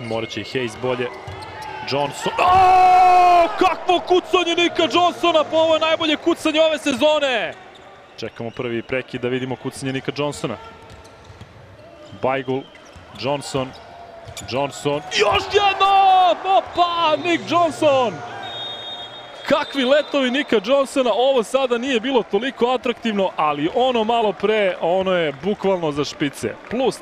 Morat će ih je izbolje. Johnson. Oooo! Kakvo kucanje Nika Johnsona! Pa ovo je najbolje kucanje ove sezone! Čekamo prvi prekid da vidimo kucanje Nika Johnsona. Baigul. Johnson. Johnson. Još jedno! Opa! Nik Johnson! Kakvi letovi Nika Johnsona, ovo sada nije bilo toliko atraktivno, ali ono malo pre, ono je bukvalno za špice. Plus 3.